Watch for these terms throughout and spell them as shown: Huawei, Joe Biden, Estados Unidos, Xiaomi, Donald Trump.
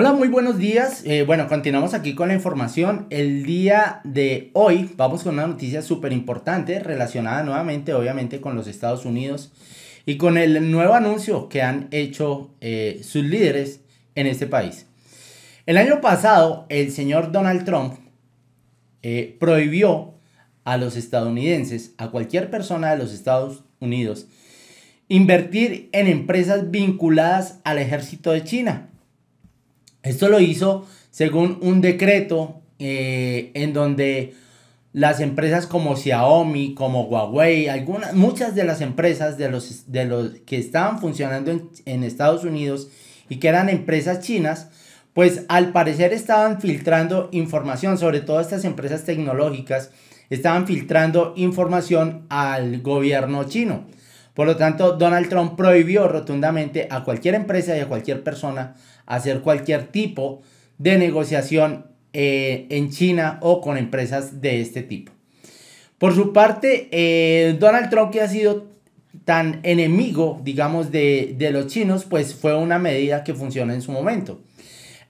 Hola, muy buenos días. Bueno, continuamos aquí con la información. El día de hoy vamos con una noticia súper importante relacionada nuevamente, obviamente, con los Estados Unidos y con el nuevo anuncio que han hecho sus líderes en este país. El año pasado, el señor Donald Trump prohibió a los estadounidenses, a cualquier persona de los Estados Unidos, invertir en empresas vinculadas al ejército de China. Esto lo hizo según un decreto en donde las empresas como Xiaomi, como Huawei, muchas de las empresas de los que estaban funcionando en Estados Unidos y que eran empresas chinas, pues al parecer estaban filtrando información, sobre todo estas empresas tecnológicas, estaban filtrando información al gobierno chino. Por lo tanto, Donald Trump prohibió rotundamente a cualquier empresa y a cualquier persona hacer cualquier tipo de negociación en China o con empresas de este tipo. Por su parte, Donald Trump, que ha sido tan enemigo, digamos, de los chinos, pues fue una medida que funcionó en su momento.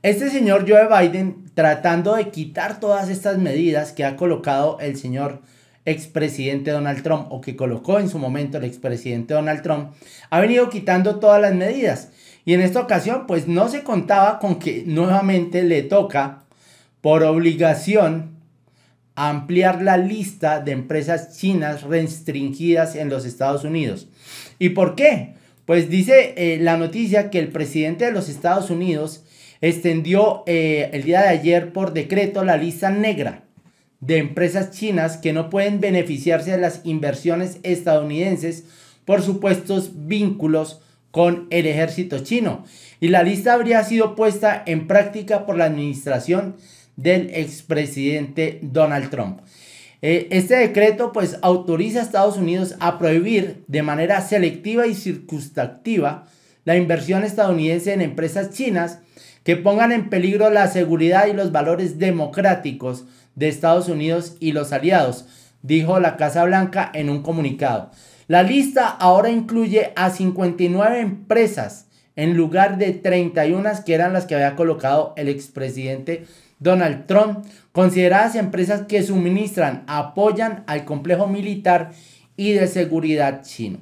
Este señor Joe Biden, tratando de quitar todas estas medidas que ha colocado el señor expresidente Donald Trump, o que colocó en su momento el expresidente Donald Trump, ha venido quitando todas las medidas, y en esta ocasión pues no se contaba con que nuevamente le toca por obligación ampliar la lista de empresas chinas restringidas en los Estados Unidos. ¿Y por qué? Pues dice la noticia que el presidente de los Estados Unidos extendió el día de ayer por decreto la lista negra de empresas chinas que no pueden beneficiarse de las inversiones estadounidenses por supuestos vínculos con el ejército chino, y la lista habría sido puesta en práctica por la administración del expresidente Donald Trump. Este decreto pues autoriza a Estados Unidos a prohibir de manera selectiva y circunstancial la inversión estadounidense en empresas chinas que pongan en peligro la seguridad y los valores democráticos de Estados Unidos y los aliados, dijo la Casa Blanca en un comunicado. La lista ahora incluye a 59 empresas en lugar de 31 que eran las que había colocado el expresidente Donald Trump, consideradas empresas que suministran, apoyan al complejo militar y de seguridad chino.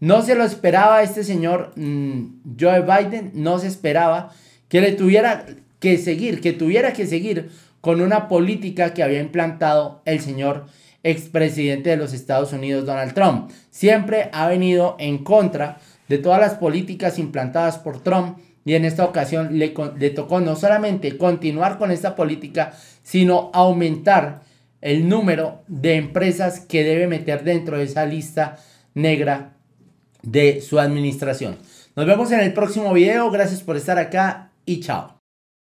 No se lo esperaba este señor Joe Biden, no se esperaba que tuviera que seguir con una política que había implantado el señor expresidente de los Estados Unidos, Donald Trump. Siempre ha venido en contra de todas las políticas implantadas por Trump, y en esta ocasión le tocó no solamente continuar con esta política, sino aumentar el número de empresas que debe meter dentro de esa lista negra de su administración. Nos vemos en el próximo video. Gracias por estar acá y chao.